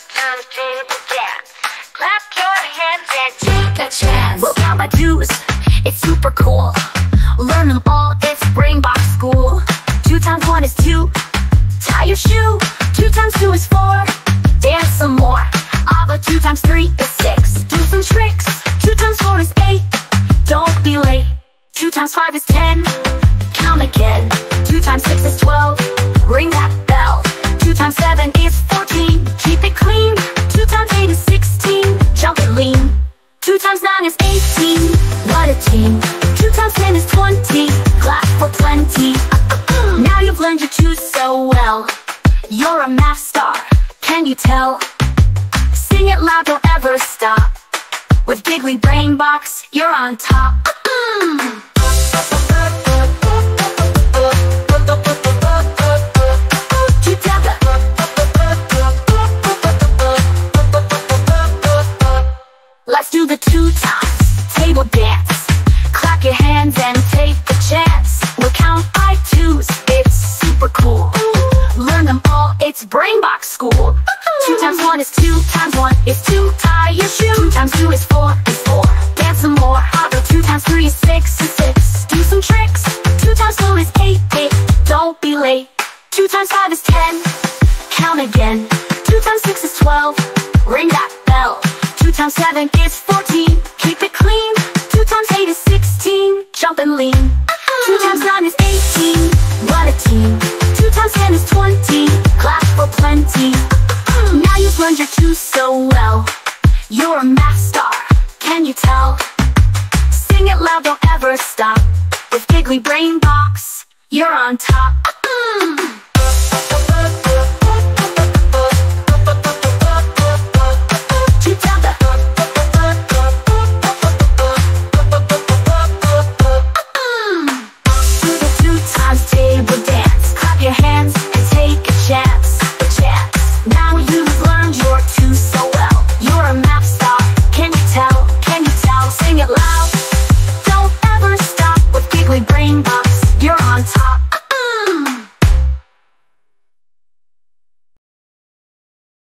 thumbs to the ground. Clap your hands and take a chance. Look how I do it, it's super cool. Learn them all, it's Brainbox school. 2 times 1 is 2. Tie your shoe. 2 times 2 is 4. Dance some more. Abba, 2 times 3 is 6. Do some tricks. 2 times 4 is 8. Don't be late. 2 times 5 is 10. Count again. 2 times 6 is 12. Ring that bell. 2 times 7 is 14. Keep it clean. 2 times 8 is 16. Jump and lean. 2 times 9 is 18. What a team. 2 times 10 is 20. Clap for plenty. Now you've learned your 2 so well. You're a math star, can you tell? Sing it loud, don't ever stop. With Giggly Brainbox, you're on top. Let's do the 2 times table dance. Clap your hands and take the chance. We'll count by 2s, it's super cool. Learn them all, it's Brainbox school. 2 times 1 is 2 times 1 is 2. Tie your shoe. 2 times 2 is 4 is 4. Dance some more. Hopper. 2 times 3 is 6 is 6. Do some tricks. 2 times 4 is 8 8. Don't be late. 2 times 5 is 10. Count again. 2 times 6 is 12. Ring that bell. 2 times 7 is 14. Keep it clean. 2 times 8 is 16. Jump and lean. 2 times 9 is 18. What a team. 2 times 10 is 20. Clap for plenty. Now you've learned your 2 so well. You're a math star, can you tell? Sing it loud, don't ever stop. With Giggly Brainbox, you're on top.